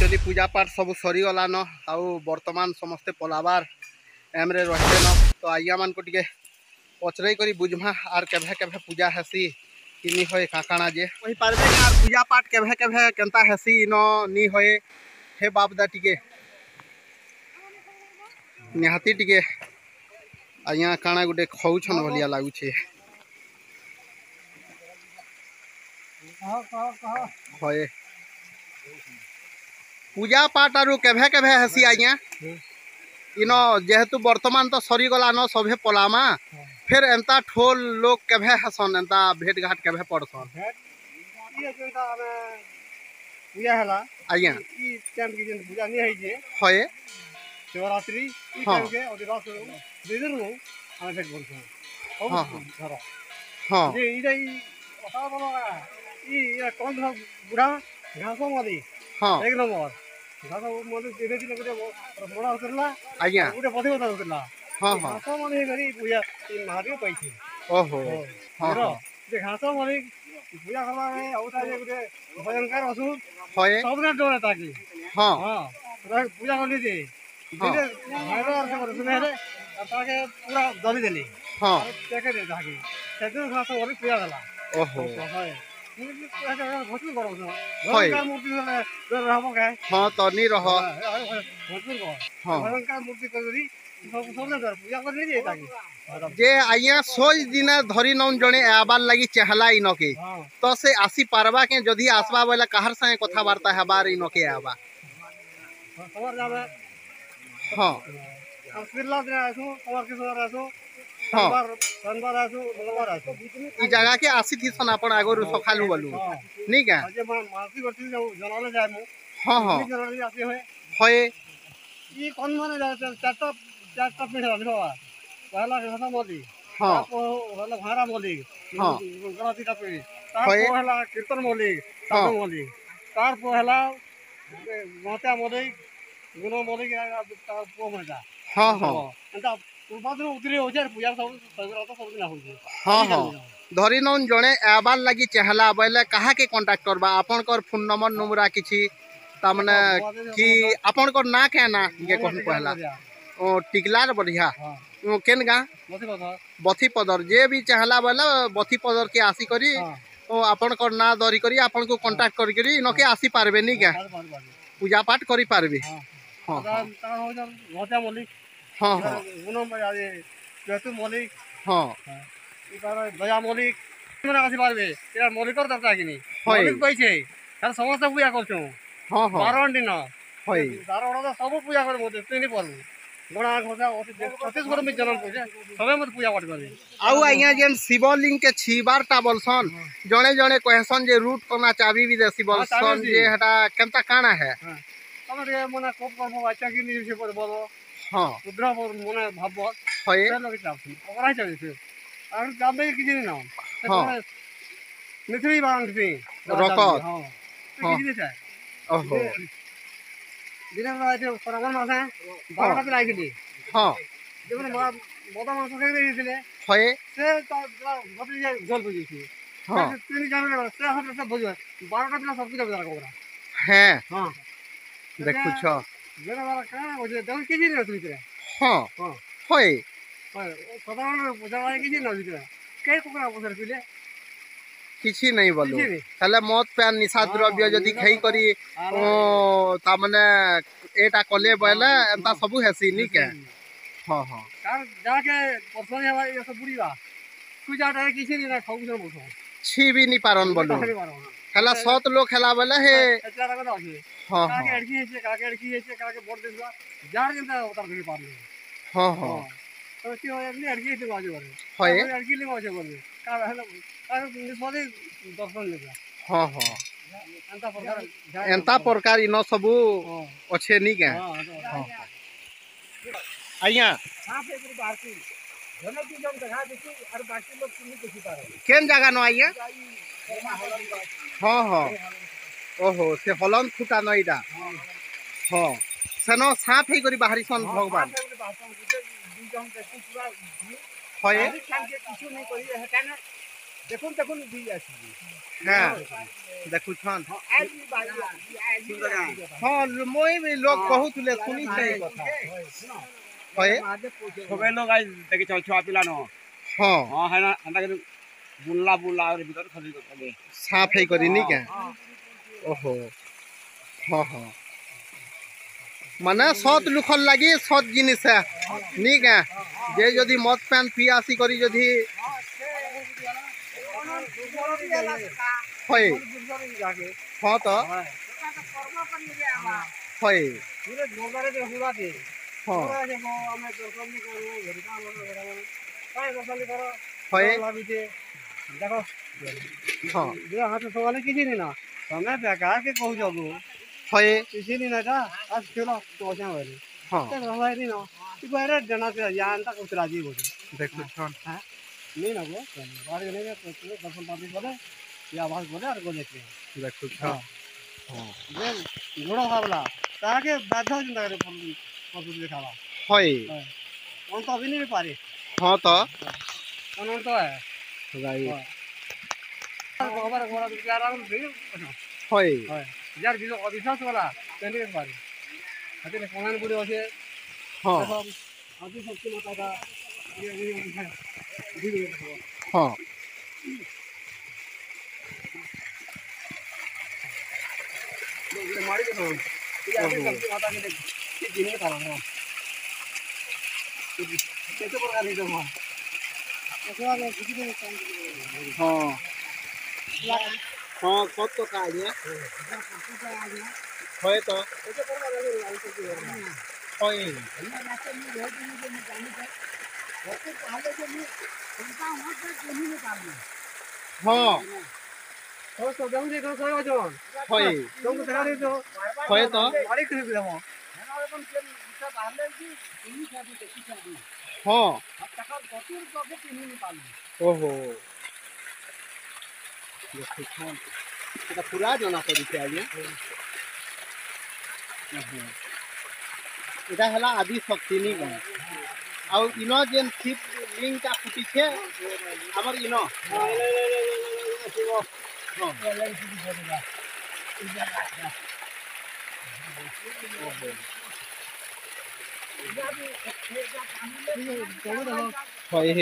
Actually पूजा पाठ सब सरीगलान आउ बर्तमान समस्ते पलाबार एम रे रही तो आज्ञा मान को टे पचरई कर बुझमा आर केभे केभे पूजा हेसी कि नी होए काकाना जे वही पारबे यार पूजा पाठ केभे केभे केनता हेसी नो नी होए हे बापदा टिके निहाती टिके आज्ञा काना गोटे खौछन भलिया लागु छे होए पूजा पाठ आरु केभे केभे हेसी आज्ञा इन जेहेतु बर्तमान तो सरीगलान सभे पलामा फिर एंता ठोल लोग केभे हसन एंता भेट घाट केभे पड़सन ये जेता आबे पूजा हला आइया ई टाइम के जन पूजा नहीं है जे होए शिवरात्रि ई टाइम के और रात देदर हो हम भेट बोलसन हां हां हां ये इदाई ओटा बोला ई ये कौन सा बुढ़ा घासो वाली हां एक नंबर घासो वाली धीरे धीरे करे मोड़ा उतरला आइया उठे पथे उतरला हां हां घासो वाली करी पूजा मारियो पैसे ओहो हां जे घास मारे पूजा करबा है औता जे गुटे भजनकार असु होए सबना डोरा ताकी हां हां पूजा कर लीजे धीरे मारो और कर सुने रे ताके पूरा दली देली हां देखे दे ताकी तेदो घास और पूजा करला ओहो होए निकली पूजा भजन करो होए भजनकार मूर्ति रे रहबो का हां तो नी रह भजन कर हां भजनकार मूर्ति करी सबना डोरा पूजा कर लीजे ताकी जे आइया सोच दिन धरी नौन जने आबार लगी चहला इनो के तो से आसी पारवा के जदी आसबा वाला कहर संगे कथा वार्ता हबार इनो के आबा तोर जाबे हां असबिरला दिन आसु तोर के सोर आसु बार बार आसु मंगलवार आसु ई जगह के आसी थी सन अपन आगोरु सखालु बलु नी का जे मासी करती जनाले जायमु हां हां जनाले आसी होए होए ई कोन माने चारटा पिढा बाबा वाला घासा बोली हां वाला भारा बोली हां गणती का पे तार पहला कीर्तन बोली तार बोली तार पहला माता बोली गुण बोली तार पो मजा हां हां अंता पूर्वादन उतरे हो जाए पूजा सब सगराता सब दिन हो जाए हां हां धरि नन जणे आबार लागि चहला बले कहा के कांटेक्ट करबा आपन कर फोन नंबर नंबरा किछि ता माने कि आपन कर ना के ना के कोन पहला ओ टिकलार बढ़िया हां केन गा बथीपदर जे भी चाहला वाला बथीपदर के आसी करी ओ आपन को ना दरी करी आपन को कांटेक्ट कर करी नके आसी पारबे नी का पूजा पाठ करी पारबे हां ता हो जा घोटा बोली हां हां गुनो मजे जेतु बोली हां ई बार दया बोली मना आसी पारबे ए मोली कर दरता कि नी मोली पैसे हर समस्त पूजा करछु हां हां 12 दिन होय 12 दिन सब पूजा कर मोते तीन परबो बड़ा घोसा छत्तीसगढ़ में जन्म पूजा सबे मत पूजा पाठ करबे आउ आइया जेन शिवलिंग के 6 बार टा बोलसन जणे जणे कहसन जे रूट कोना चाबी भी देसी बोलसन जे हटा केनता काना है हम रे मोना कोप करबो अच्छा कि नी से बोलबो हां रुद्र मोना भाबो होए चलो चाबी ओकरा चले से और जाबे किसी ने ना हां मिथरी बांध से रकत हां किसी ने चाहे ओहो बिना माथे फरागन मासा 12 दिन आइली हां देखो मोटा मासा के देले होए से गपली जल बुझी थी हां तीन जाने से हट से बुझो 12 दिन सब के बाजार कोरा हैं हां देखो छ मेरा वाला का हो जे दल के जी रे भीतर हां हां होए साधारण बुझावा के जी न भीतर के कोकरा बुझर पीले किछि नहीं बोलो तले मौत पैन निशा द्रव्य जदी खई करी ओ ता माने एटा कोले बले एता सब हेसी नी के हां हां जाके परसों हे ये सब बुढ़ीवा पूजा डर किछि नहीं ना खाऊ बोलछो छी भी नहीं पारन बोलो कला सत लोग खेला बले हे हां काके अड़की हे काके अड़की हे काके बोल देबा जार जंदा उतार के पार ले हां हां तो ती हो अगली अड़की से बाजू करे होए अड़की ले बाजू करे का हेलो अरे निसोदे दर्शन लेगा हां हां एंता प्रकार इन सब अच्छे नहीं क्या आइया केन जगह न आइया हां हां ओहो से हलन फुटा नईदा हां सनो साफ हे करी बाहरी सन भगवान होए देखुन देखुन दी आसी हां देखु खान आज भी भाई आज हां मोई में लोग बहुत ले सुनी छै कथा होए होबे लोग आज देखि छ छुआ पिला न हां हां है ना अंदा के बुल्ला बुल्ला और भीतर खली करे साफ है करी नी के ओहो हां हां माने सत लुखल लागी सत जिनिस है नी के जे यदि मत पैन पियासी करी यदि होय हां तो कर्म करी जे आवा होय पूरे गोगरे दे हुआ दे हां जे को हमें कर्म नहीं करू घर का मन घर में काय गसली करो होय लाबी दे देखो हां जे हाथ सवाल किसी नहीं ना संगे बेकार के कहू जगो होय किसी नहीं ना का आज चलो तो जा वाली हां तो हवाई नहीं ना कि बाहर जाना से जान तक उतरा जी हो देखो कौन हां नहीं ना वो बाहर नहीं ना दर्शन पार्टी वाले या आवाज बोले और बोले के देखो हां हां ये घोड़ा खावला ताके बाधा जिंदा करे पशु दिखावा होय कौन तो अभी नहीं पारे हां तो कौन तो है भाई गोबर गोरा बिचारा आराम से होय यार बिलो अविश्वास वाला तने पारे हते कोनन पूरे होसे हां अभी सबसे माता का ये हां मारी तो माता के दिन में करा रहा हूं कैसे प्रकार नहीं दूंगा कैसे आ गया किसी ने काम हां हां कब तो का है होए तो कैसे प्रकार नहीं होए मैं रास्ते में रोड में निकालने का सबसे पहले जो मैं उनका हाथ से जमीन में डाल दूं हां तो सोडम जी को सोया जोन होय तुम दिखा दे तो होय तो मारी के दे हम ना अपन के दूसरा डालले जी इन्हीं शादी देखी शादी हां अब तक गतुर को भी नहीं निकाल ओहो ये किसान का पूरा जाना पड़ी क्या ये इधर हला आदि शक्ति नहीं गन और इनो जेन शिप लिंक का फुटी छे हमर इनो हां लाइन की बोलेगा इधर आता है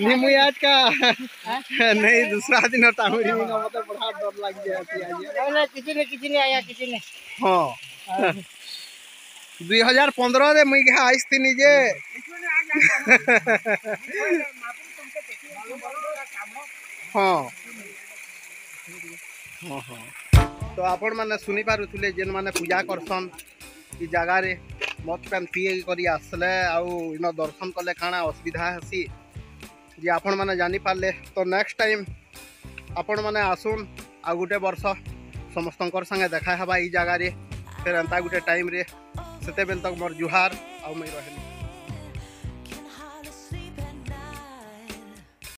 नीमू आज का नहीं दूसरा दिन होता हूं नीमू का मतलब बड़ा डर लग गया है किसी ने आया किसी ने हां 2015 रे मई के आइस थी निजे हां हां हां तो आपण माने सुनी पारुथले जेन माने पूजा करसन की जगह रे मत पेन पिए करी आसले आ इन दर्शन कले खाना असुविधा हसी जे आपण माने जानि पाले तो नेक्स्ट टाइम आपण माने आसुन आ गुटे वर्ष समस्तनकर संगे देखा हबा ई जगह रे फेर अंता गुटे टाइम रे सेते बेल तक मोर जुहार आ मई रहनी।